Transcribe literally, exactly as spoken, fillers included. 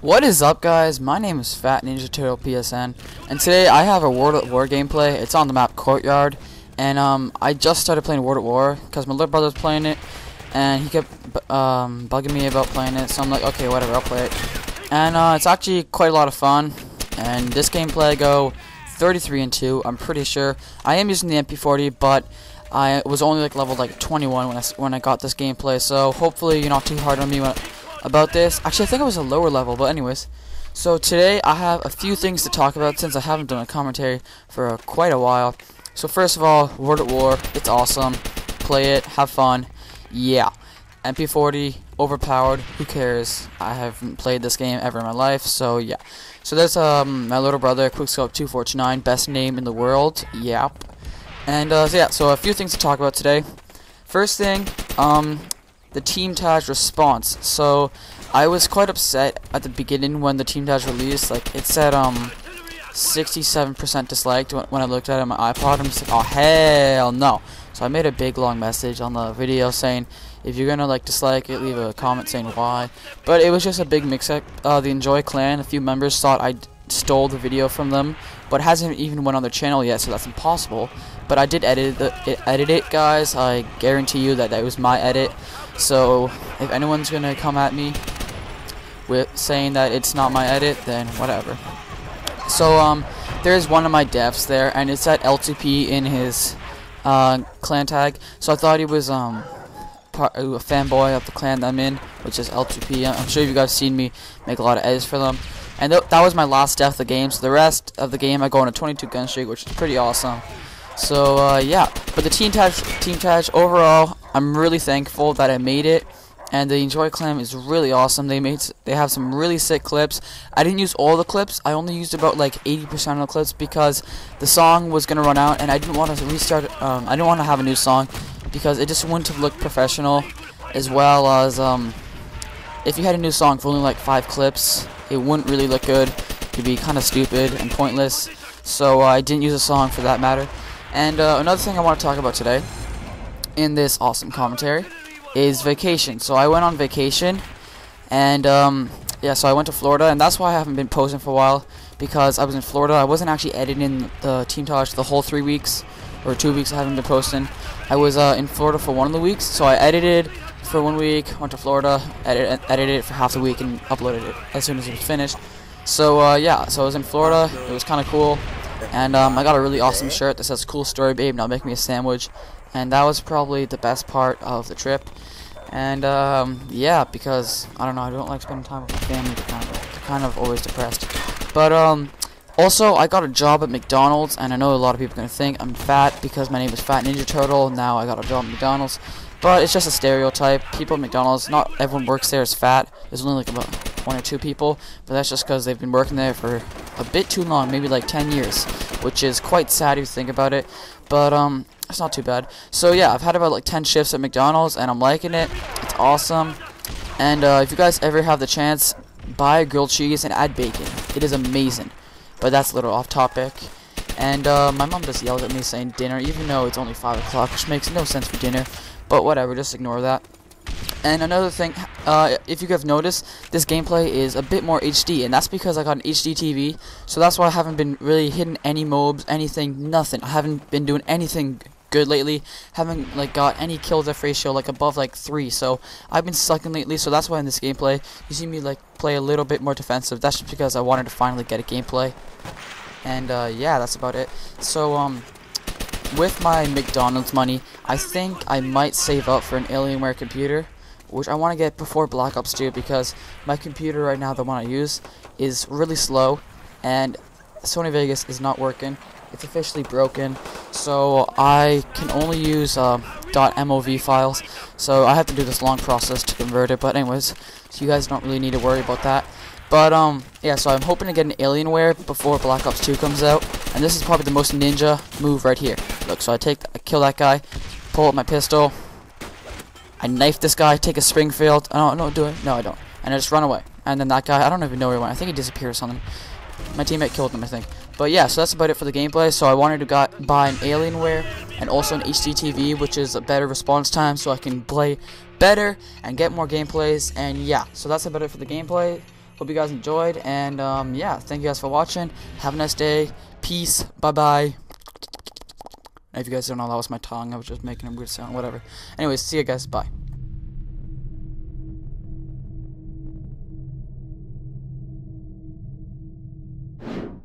What is up, guys? My name is Fat Ninja Turtle P S N, and today I have a World at War gameplay. It's on the map Courtyard, and um, I just started playing World at War because my little brother's playing it, and he kept um, bugging me about playing it. So I'm like, okay, whatever, I'll play it. And uh, it's actually quite a lot of fun. And this gameplay I go thirty-three and two. I'm pretty sure. I am using the M P forty, but I was only like level like twenty-one when I when I got this gameplay. So hopefully you're not too hard on me when. I, about this. Actually, I think I was a lower level, but anyways. So today I have a few things to talk about since I haven't done a commentary for a, quite a while. So first of all, World at War, it's awesome. Play it, have fun. Yeah. M P forty, overpowered, who cares? I haven't played this game ever in my life, so yeah. So there's um my little brother, Quickscope two four nine, best name in the world. Yep. And uh so yeah, so a few things to talk about today. First thing, um the Team Taj response. So I was quite upset at the beginning when the Team Taj released. Like, it said um sixty-seven percent disliked when I looked at it on my iPod. I'm just like, oh hell no. So I made a big long message on the video saying if you're gonna like dislike it, leave a comment saying why. But it was just a big mix up. Uh, the Enjoy Clan, a few members thought I stole the video from them, but it hasn't even went on their channel yet, so that's impossible. But I did edit the, it, edit it, guys. I guarantee you that that was my edit. So if anyone's gonna come at me with saying that it's not my edit, then whatever. So um, there's one of my devs there, and it's at L T P in his uh, clan tag. So I thought he was um part, uh, a fanboy of the clan that I'm in, which is L two P. I'm sure you guys seen me make a lot of edits for them. And th that was my last death of the game. So the rest of the game, I go on a twenty-two gun streak, which is pretty awesome. So uh, yeah, but the Team Taj, Team Taj overall, I'm really thankful that I made it, and the Enjoy Clan is really awesome. They made, they have some really sick clips. I didn't use all the clips. I only used about like eighty percent of the clips because the song was gonna run out, and I didn't want to restart. Um, I didn't want to have a new song because it just wouldn't have looked professional, as well as um, if you had a new song for only like five clips, it wouldn't really look good. It'd be kind of stupid and pointless. So uh, I didn't use a song for that matter. And uh, another thing I want to talk about today in this awesome commentary is vacation. So I went on vacation, and um, yeah, so I went to Florida, and that's why I haven't been posting for a while, because I was in Florida. I wasn't actually editing the Team Taj the whole three weeks or two weeks I haven't been posting. I was uh, in Florida for one of the weeks, so I edited for one week, went to Florida, edit, edited it for half the week, and uploaded it as soon as it was finished. So uh, yeah, so I was in Florida. It was kind of cool. And um, I got a really awesome shirt that says "Cool Story Babe, now make me a sandwich," and that was probably the best part of the trip. And um, yeah, because I don't know, I don't like spending time with my family. They're kind of, they're kind of always depressed. But um, also, I got a job at McDonald's, and I know a lot of people are gonna think I'm fat because my name is Fat Ninja Turtle. Now I got a job at McDonald's, but it's just a stereotype. People at McDonald's, not everyone works there is fat. There's only like about one or two people, but that's just because they've been working there for a bit too long, maybe like ten years, which is quite sad if you think about it, but um, it's not too bad. So yeah, I've had about like ten shifts at McDonald's, and I'm liking it. It's awesome. And uh, if you guys ever have the chance, buy grilled cheese and add bacon. It is amazing. But that's a little off topic. And uh, my mom just yelled at me saying dinner, even though it's only five o'clock, which makes no sense for dinner, but whatever, just ignore that. And another thing, uh, if you have noticed, this gameplay is a bit more H D, and that's because I got an H D T V, so that's why I haven't been really hitting any mobs, anything, nothing. I haven't been doing anything good lately, haven't like got any kill death ratio like above like three, so I've been sucking lately, so that's why in this gameplay, you see me like play a little bit more defensive. That's just because I wanted to finally get a gameplay, and uh, yeah, that's about it. So, um... with my McDonald's money, I think I might save up for an Alienware computer, which I want to get before Black Ops two, because my computer right now, the one I use, is really slow, and Sony Vegas is not working. It's officially broken, so I can only use uh, .mov files, so I have to do this long process to convert it, but anyways, so you guys don't really need to worry about that. But, um, yeah, so I'm hoping to get an Alienware before Black Ops two comes out. And this is probably the most ninja move right here. Look, so I take, I kill that guy, pull up my pistol, I knife this guy, take a Springfield. I don't, no, do it. No, I don't. And I just run away. And then that guy, I don't even know where he went. I think he disappeared or something. My teammate killed him, I think. But, yeah, so that's about it for the gameplay. So I wanted to got, buy an Alienware and also an H D T V, which is a better response time, so I can play better and get more gameplays. And, yeah, so that's about it for the gameplay. Hope you guys enjoyed, and um, yeah, thank you guys for watching. Have a nice day. Peace. Bye-bye. If you guys don't know, that was my tongue. I was just making a weird sound. Whatever. Anyways, see you guys. Bye.